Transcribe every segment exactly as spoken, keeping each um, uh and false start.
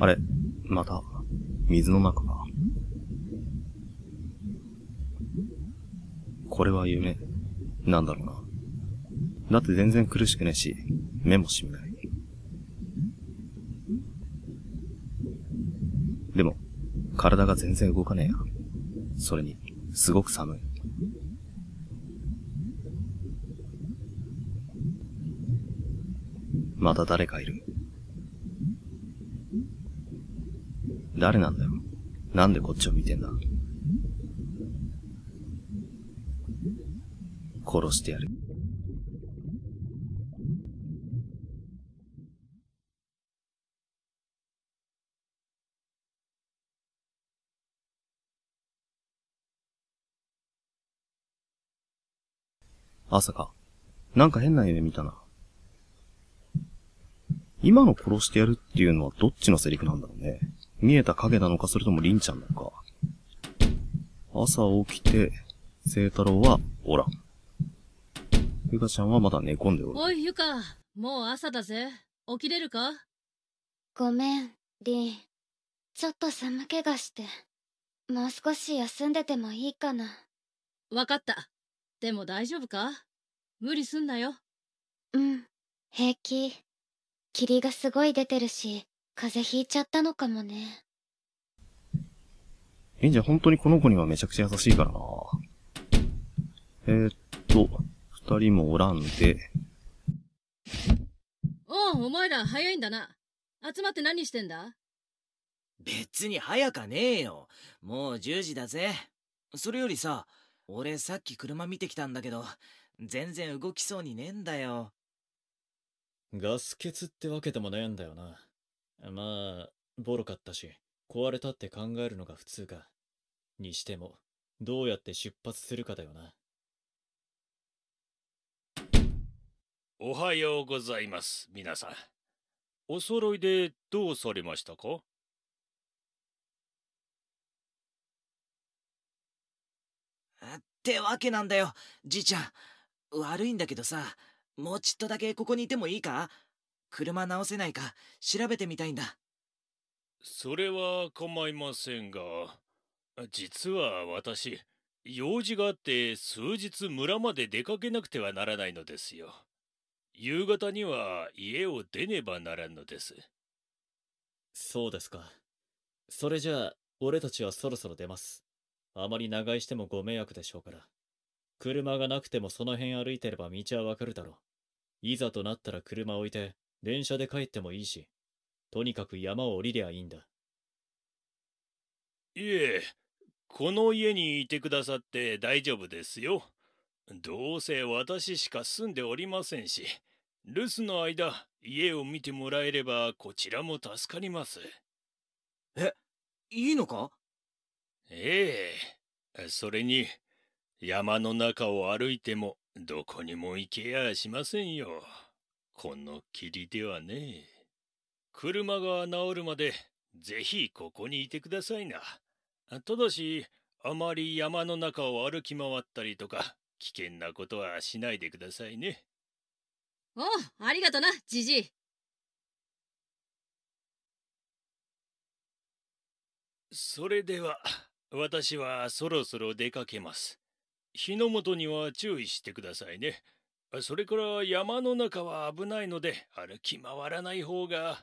あれ、また、水の中か。これは夢、なんだろうな。だって全然苦しくねえし、目もしみない。でも、体が全然動かねえや。それに、すごく寒い。また誰かいる。誰なんだよ。なんでこっちを見てんだ。殺してやる。朝か。なんか変な夢見たな。今の殺してやるっていうのはどっちのセリフなんだろうね。見えた影なのか、それとも凛ちゃんなのか。朝起きて、聖太郎はおらん。ゆかちゃんはまだ寝込んでおる。おい、ゆか、もう朝だぜ。起きれるか？ごめん、凛。ちょっと寒気がして。もう少し休んでてもいいかな。わかった。でも大丈夫か？無理すんなよ。うん、平気。霧がすごい出てるし。風邪ひいちゃったのかもね。えんじゃ、本当にこの子にはめちゃくちゃ優しいからな。えー、っと、二人もおらんで。おう、お前ら早いんだな。集まって何してんだ？別に早かねえよ。もうじゅうじだぜ。それよりさ、俺さっき車見てきたんだけど、全然動きそうにねえんだよ。ガス欠ってわけでもねえんだよな。まあ、ボロかったし、壊れたって考えるのが普通か。にしても、どうやって出発するかだよな。おはようございます、皆さん。お揃いでどうされましたか？ってわけなんだよ、じいちゃん。悪いんだけどさ、もうちっとだけここにいてもいいか？車直せないか調べてみたいんだ。それは構いませんが、実は私、用事があって数日村まで出かけなくてはならないのですよ。夕方には家を出ねばならんのです。そうですか。それじゃあ、俺たちはそろそろ出ます。あまり長居してもご迷惑でしょうから。車がなくてもその辺歩いてれば道はわかるだろう。いざとなったら車置いて、電車で帰ってもいいし、とにかく山を降りりゃいいんだ。いえ、この家にいてくださって大丈夫ですよ。どうせ私しか住んでおりませんし、留守の間、家を見てもらえればこちらも助かります。え、いいのか？ええ、それに、山の中を歩いてもどこにも行けやしませんよ。この霧ではね。車が治るまで、ぜひここにいてくださいな。ただし、あまり山の中を歩き回ったりとか、危険なことはしないでくださいね。おう、ありがとな、じじい。それでは、私はそろそろ出かけます。火の元には注意してくださいね。それから山の中は危ないので歩き回らない方が。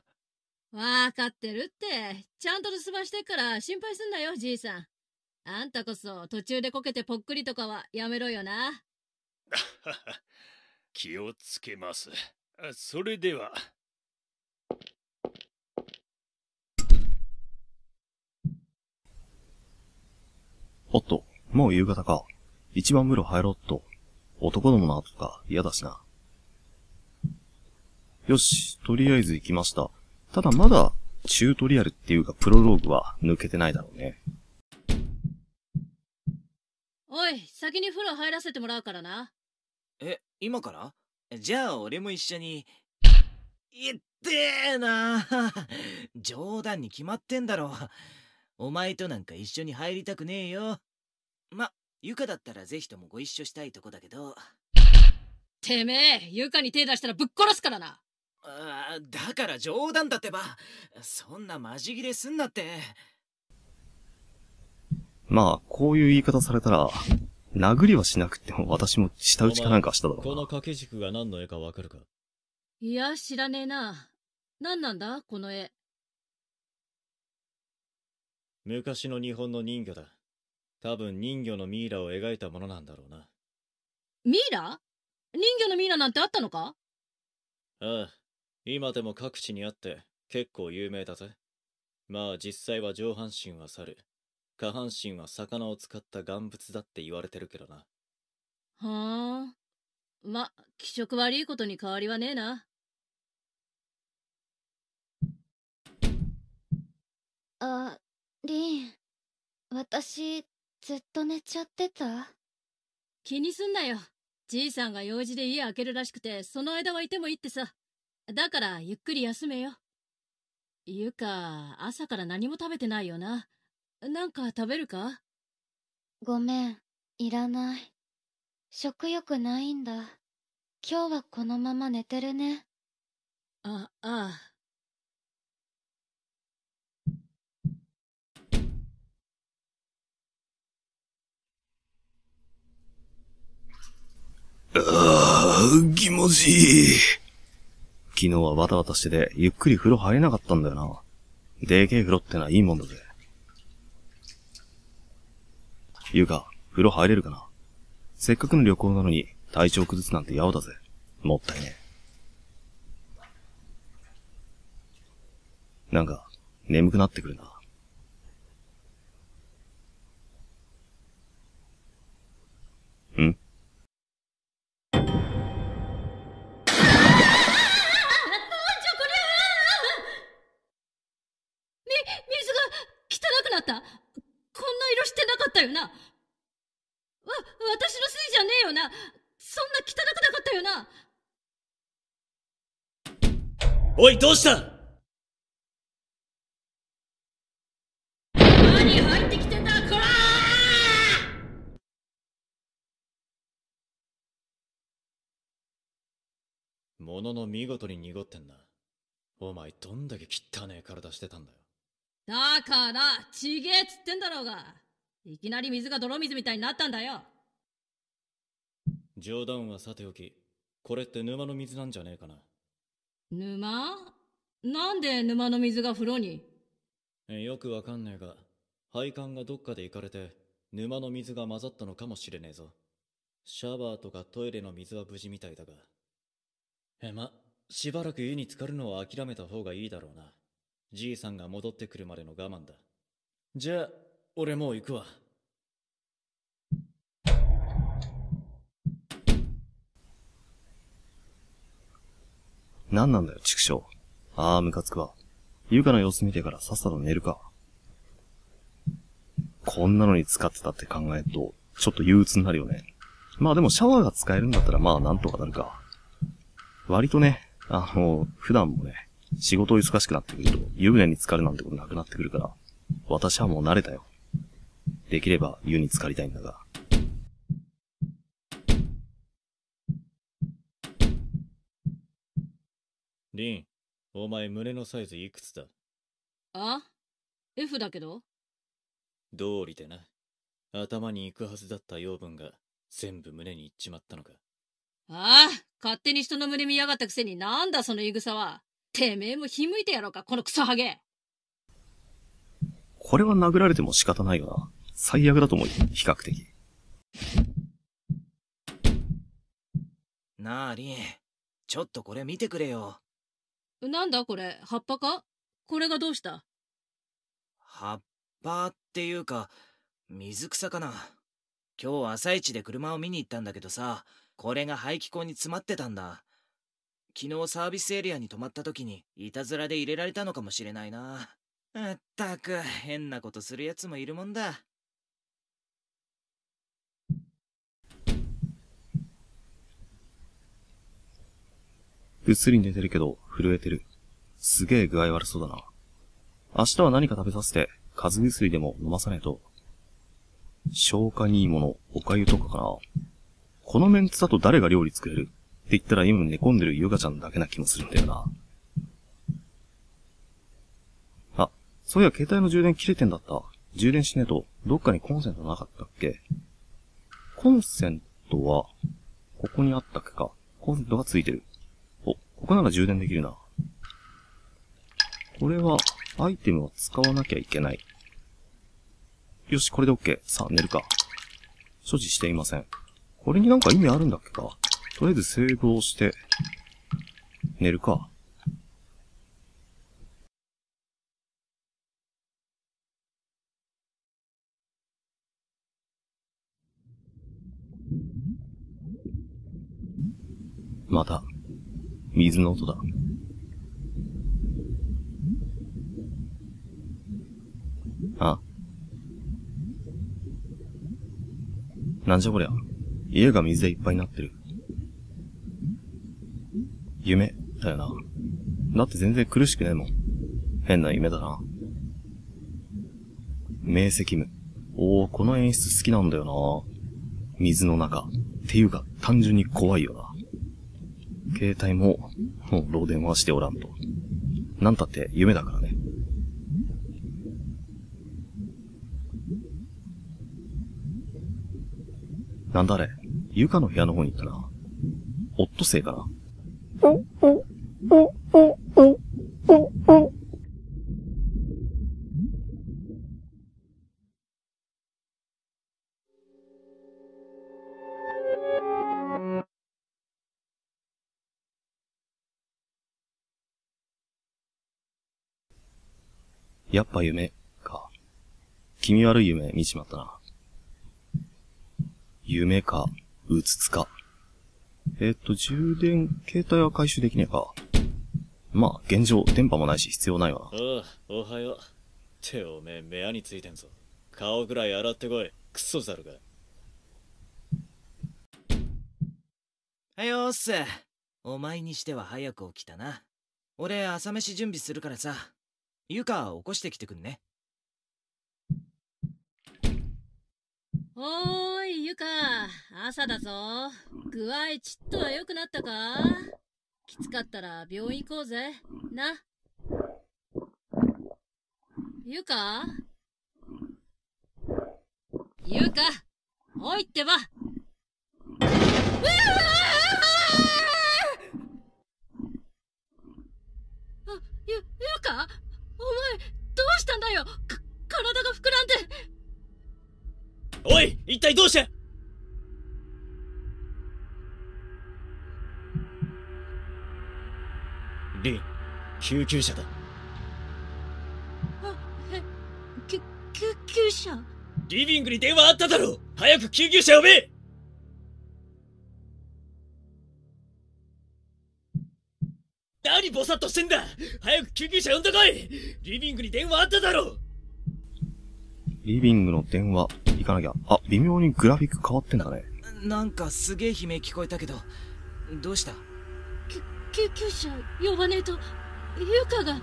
わかってるって。ちゃんと留守番してっから心配すんなよ、じいさん。あんたこそ途中でこけてぽっくりとかはやめろよな。気をつけます。それでは。おっと、もう夕方か。一番風呂入ろうっと。男どもの後とか嫌だしな。よし、とりあえず行きました。ただまだ、チュートリアルっていうかプロローグは抜けてないだろうね。おい、先に風呂入らせてもらうからな。え、今から？じゃあ俺も一緒に。いってえなあ。冗談に決まってんだろ。お前となんか一緒に入りたくねえよ。ま、ゆかだったらぜひともご一緒したいとこだけど。てめえ、ゆかに手出したらぶっ殺すからな。ああ、だから冗談だってば。そんなマジギレすんなって。まあ、こういう言い方されたら、殴りはしなくても私も舌打ちかなんかしただろうな。この掛け軸が何の絵かわかるか？いや、知らねえな。何なんだ、この絵。昔の日本の人魚だ。多分人魚のミイラを描いたものなんだろうな。ミイラ？人魚のミイラなんてあったのか？ああ、今でも各地にあって結構有名だぜ。まあ実際は上半身は猿、下半身は魚を使った贋物だって言われてるけどな。はあ、ま、気色悪いことに変わりはねえな。あ、リン、私ずっと寝ちゃってた？気にすんなよ。じいさんが用事で家開けるらしくて、その間はいてもいいってさ。だからゆっくり休めよ。ゆうか、朝から何も食べてないよな。なんか食べるか？ごめん、いらない。食欲ないんだ。今日はこのまま寝てるね。あ、ああ。ああ、気持ちいい。昨日はバタバタしてて、ゆっくり風呂入れなかったんだよな。でけえ風呂ってのはいいもんだぜ。ゆうか、風呂入れるかな？せっかくの旅行なのに、体調崩すなんてやおだぜ。もったいねえ。なんか、眠くなってくるな。ん？汚くなった。こんな色してなかったよな。わ、私のせいじゃねえよな。そんな汚くなかったよな。おい、どうした？何入ってきてんだ、こらー！ものの見事に濁ってんな。お前どんだけ汚ねえ体してたんだよ。だから、ちげえっつってんだろうが。いきなり水が泥水みたいになったんだよ。冗談はさておき、これって沼の水なんじゃねえかな。沼？なんで沼の水が風呂に？よくわかんねえが、配管がどっかで行かれて、沼の水が混ざったのかもしれねえぞ。シャワーとかトイレの水は無事みたいだが。え、ま、しばらく湯に浸かるのは諦めた方がいいだろうな。じいさんが戻ってくるまでの我慢だ。じゃあ、俺もう行くわ。なんなんだよ、畜生。ああ、ムカつくわ。優香の様子見てからさっさと寝るか。こんなのに使ってたって考えると、ちょっと憂鬱になるよね。まあでもシャワーが使えるんだったらまあなんとかなるか。割とね、あの、普段もね、仕事忙しくなってくると、湯船に浸かるなんてことなくなってくるから、私はもう慣れたよ。できれば湯に浸かりたいんだが。リン、お前胸のサイズいくつだ？あ？ エフ だけど？道理でな。頭に行くはずだった養分が、全部胸に行っちまったのか。ああ、勝手に人の胸見やがったくせになんだその言い草は。てめえもひむいてやろうか、このクソハゲ。これは殴られても仕方ないがな。最悪だと思うよ、比較的。なあ、リン。ちょっとこれ見てくれよ。なんだこれ、葉っぱか？これがどうした？葉っぱっていうか、水草かな。今日朝一で車を見に行ったんだけどさ、これが排気口に詰まってたんだ。昨日サービスエリアに泊まった時にいたずらで入れられたのかもしれないな。まったく変なことするやつもいるもんだ。ぐっすり寝てるけど震えてる。すげえ具合悪そうだな。明日は何か食べさせて風邪薬でも飲まさねえと。消化にいいもの、おかゆとかかな。このメンツだと誰が料理作れるって言ったら今寝込んでるゆうかちゃんだけな気もするんだよな。そういや、携帯の充電切れてんだった。充電しねえと、どっかにコンセントなかったっけ？コンセントは、ここにあったっけか。コンセントがついてる。お、ここなら充電できるな。これは、アイテムを使わなきゃいけない。よし、これで OK。さあ、寝るか。所持していません。これになんか意味あるんだっけか。とりあえずセーブをして、寝るか。また、水の音だ。あ。なんじゃこりゃ。家が水でいっぱいになってる。夢、だよな。だって全然苦しくねえもん。変な夢だな。明晰夢。おー、この演出好きなんだよな。水の中。っていうか、単純に怖いよな。携帯も、もう漏電はしておらんと。なんたって夢だからね。なんだあれ、ゆかの部屋の方に行ったな。オットセイかな。やっぱ夢か。気味悪い夢見ちまったな。夢か、うつつか。えっと、充電、携帯は回収できねえか。まあ、現状、電波もないし必要ないわ。おう、おはよう。っておめえ、目やについてんぞ。顔ぐらい洗ってこい。クソザルが。はいよーっす。お前にしては早く起きたな。俺、朝飯準備するからさ。ゆか、起こしてきてくんね。おーい、ゆか、朝だぞ。具合ちっとは良くなったか？きつかったら病院行こうぜ。な。ゆか？ゆか！おいってば！あ、ゆ、ゆか？お前、どうしたんだよ？か、体が膨らんで。おい、一体どうして？リン、救急車だ。あ、え、き、救急車？リビングに電話あっただろう！早く救急車呼べ！何ボサッとしてんだ！早く救急車呼んでこい！リビングに電話あっただろう！リビングの電話、行かなきゃ。あ、微妙にグラフィック変わってんだね。なんかすげえ悲鳴聞こえたけど、どうした？き、救急車呼ばねえと、ゆかが。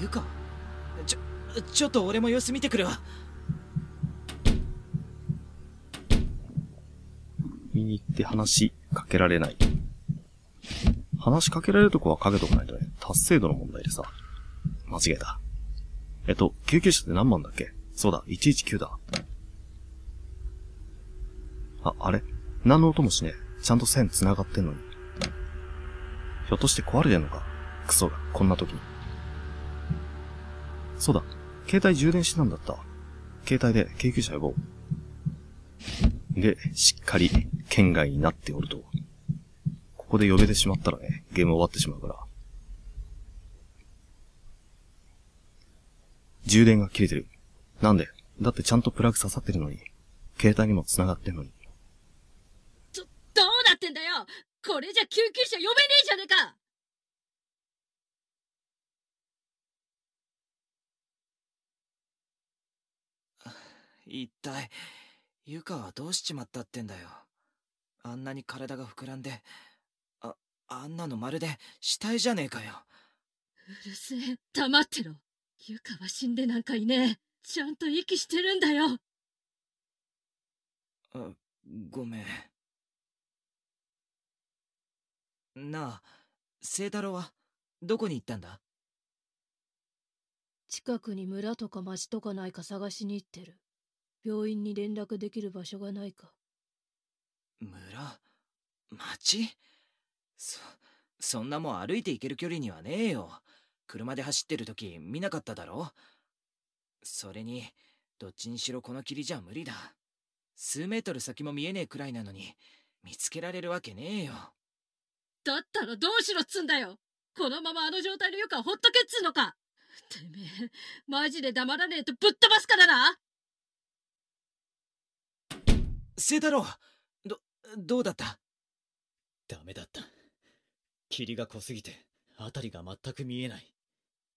ゆか？ちょ、ちょっと俺も様子見てくるわ。見に行って話しかけられない。話しかけられるとこはかけとかないとね。達成度の問題でさ。間違えた。えっと、救急車って何番だっけ？そうだ、いちいちきゅうだ。あ、あれ？何の音もしねえ。ちゃんと線繋がってんのに。ひょっとして壊れてんのか？クソが、こんな時に。そうだ、携帯充電してたんだった。携帯で救急車呼ぼう。で、しっかり、圏外になっておると。ここで呼べてしまったらね、ゲーム終わってしまうから。充電が切れてる。なんで？だってちゃんとプラグ刺さってるのに。携帯にも繋がってるのに。ど、どうなってんだよ！これじゃ救急車呼べねえじゃねえか！一体、ゆかはどうしちまったってんだよ。あんなに体が膨らんで、あ、あんなのまるで死体じゃねえかよ。うるせえ、黙ってろ。ゆかは死んでなんかいねえ。ちゃんと息してるんだよ。あ、ごめん。なあ、聖太郎はどこに行ったんだ？近くに村とか町とかないか探しに行ってる。病院に連絡できる場所がないか。村、町？そ、そんなもん歩いて行ける距離にはねえよ。車で走ってる時見なかっただろ。それに、どっちにしろこの霧じゃ無理だ。数メートル先も見えねえくらいなのに、見つけられるわけねえよ。だったらどうしろっつんだよ。このままあの状態のゆかをほっとけっつうのか。てめえ、マジで黙らねえとぶっ飛ばすからな。清太郎、ど、どうだった？ダメだった。霧が濃すぎて、辺りが全く見えない。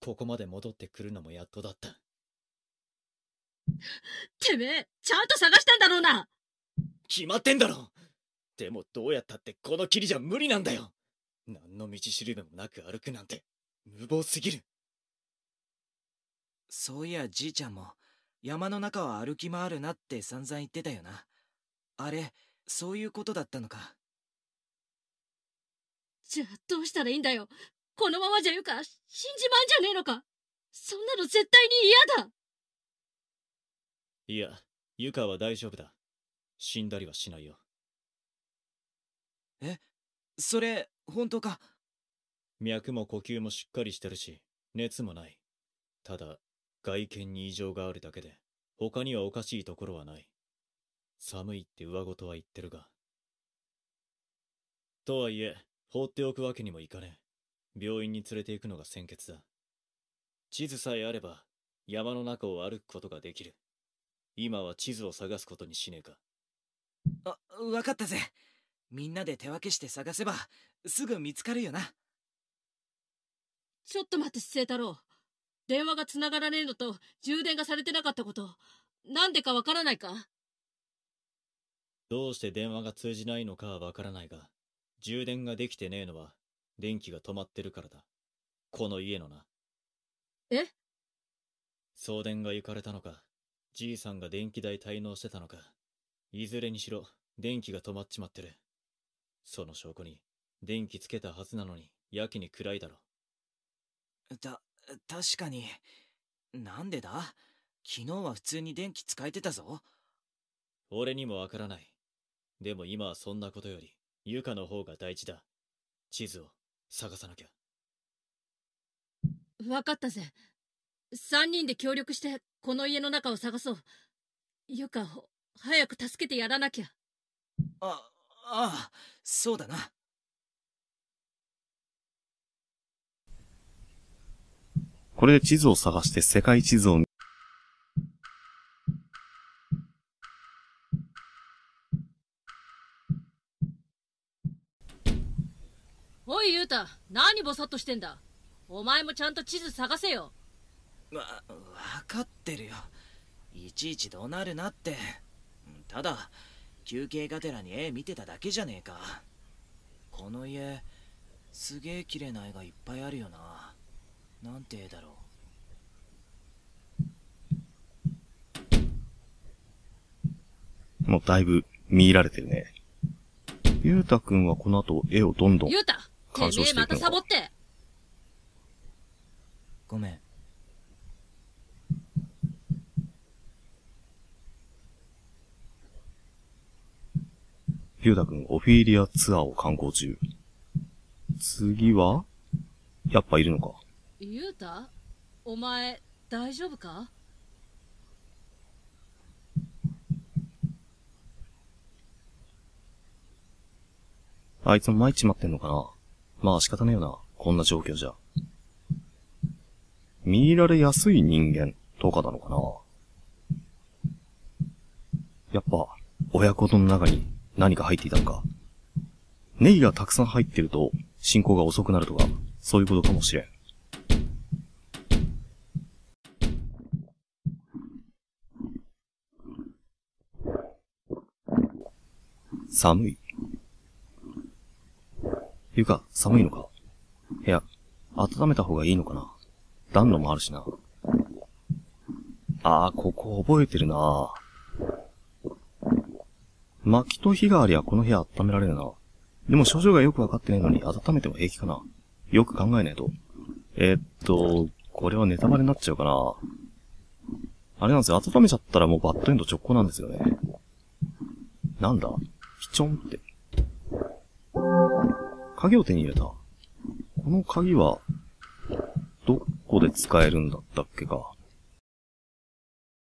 ここまで戻ってくるのもやっとだった。てめえ、ちゃんと探したんだろうな。決まってんだろ。でもどうやったってこの霧じゃ無理なんだよ。何の道しるべもなく歩くなんて無謀すぎる。そういやじいちゃんも山の中は歩き回るなって散々言ってたよな。あれ、そういうことだったのか。じゃあどうしたらいいんだよ。このままじゃゆか死んじまうんじゃねえのか。そんなの絶対に嫌だ。いや、ゆかは大丈夫だ。死んだりはしないよ。え、それ、本当か？脈も呼吸もしっかりしてるし、熱もない。ただ、外見に異常があるだけで、他にはおかしいところはない。寒いって上事は言ってるが。とはいえ、放っておくわけにもいかねえ。病院に連れて行くのが先決だ。地図さえあれば、山の中を歩くことができる。今は地図を探すことにしねえか。あ、わかったぜ。みんなで手分けして探せばすぐ見つかるよな。ちょっと待って清太郎。電話がつながらねえのと充電がされてなかったこと、なんでかわからないか？どうして電話が通じないのかはわからないが、充電ができてねえのは電気が止まってるからだ。この家のな。え？送電が行かれたのか、じいさんが電気代滞納してたのか、いずれにしろ電気が止まっちまってる。その証拠に電気つけたはずなのにやけに暗いだろ。た確かに。なんでだ？昨日は普通に電気使えてたぞ。俺にもわからない。でも今はそんなことよりゆかの方が大事だ。地図を探さなきゃ。分かったぜ。さんにんで協力してこの家の中を探そう。ゆかを早く助けてやらなきゃ。あ、ああ、そうだな。これで地図を探して世界地図を見おい、ゆうた、何ぼさっとしてんだ。お前もちゃんと地図探せよ。わ、分かってるよ。いちいち怒鳴るなって。ただ、休憩がてらに絵見てただけじゃねえか。この家、すげえ綺麗な絵がいっぱいあるよな。なんて絵だろう。もうだいぶ見入られてるね。ゆうたくんはこの後絵をどんどん鑑賞していくのか。ゆうた、てめえまたサボって。ごめん。ゆうたくん、オフィリアツアーを観光中。次はやっぱいるのか。ゆうた、お前、大丈夫か？あいつも参っちまってんのかな。まあ仕方ねえよな、こんな状況じゃ。見入られやすい人間とかなのかな。やっぱ、親子の中に、何か入っていたのか。ネギがたくさん入ってると進行が遅くなるとか、そういうことかもしれん。寒い。ゆか、寒いのか。部屋、温めた方がいいのかな。暖炉もあるしな。あー、ここ覚えてるな。薪と火がありゃこの部屋温められるな。でも症状がよくわかってないのに温めても平気かな。よく考えないと。えー、っと、これはネタバレになっちゃうかな。あれなんですよ。温めちゃったらもうバッドエンド直行なんですよね。なんだ？ピチョンって。鍵を手に入れた。この鍵は、どこで使えるんだったっけか。